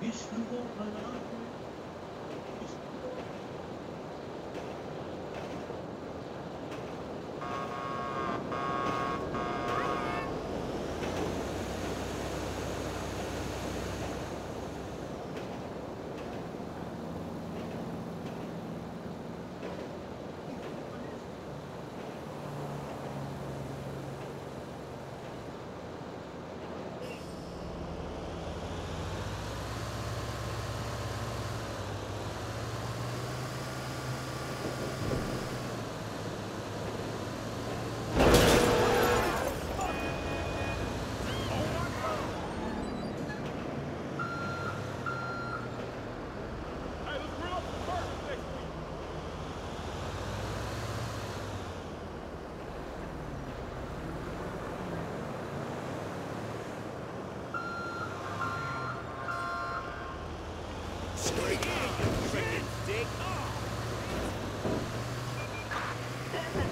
विष्णु को प्रणाम।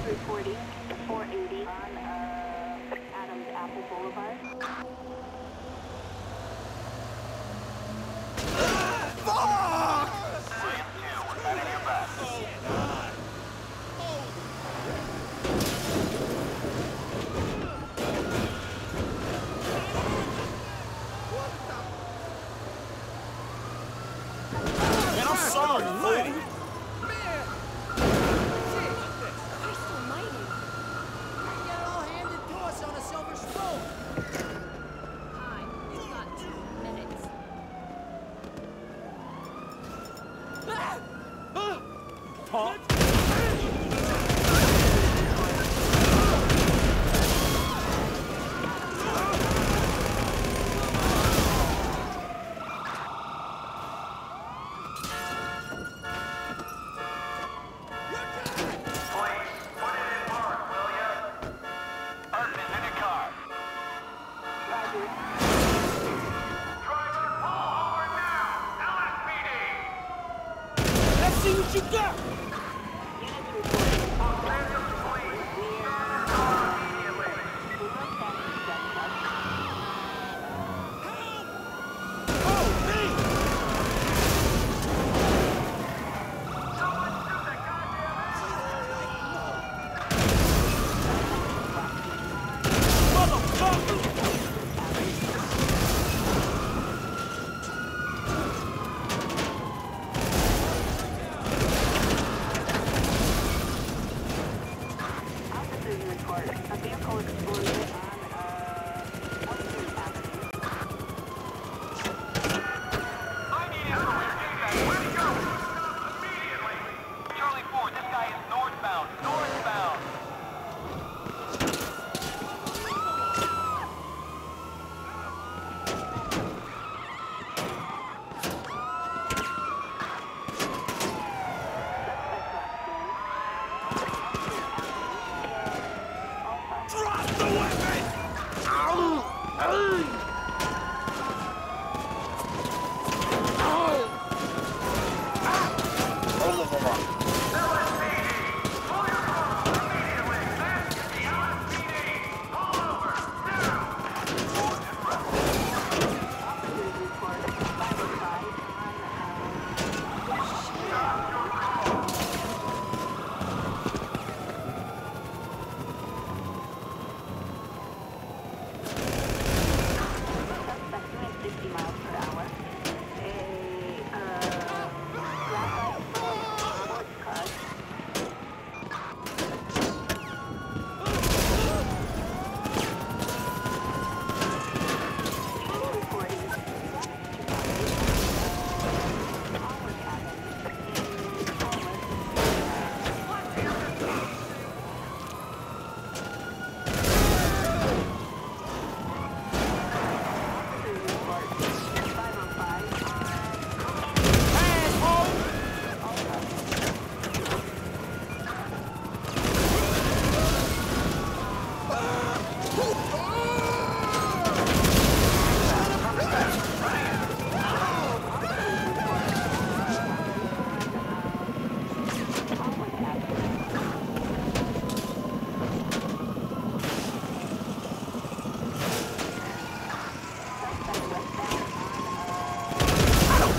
Reporting to 480 on Adams Apple Boulevard. Man, I'm sorry, buddy.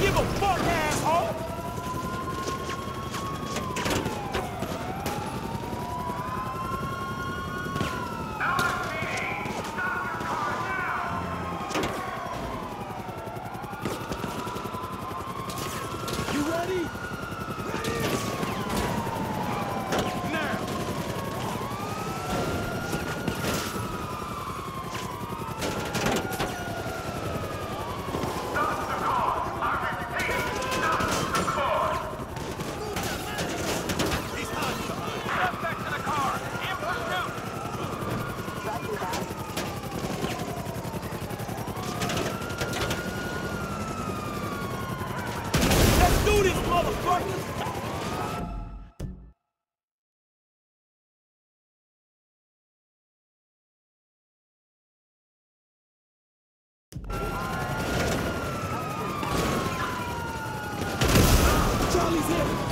give a fuck, asshole! Charlie's in!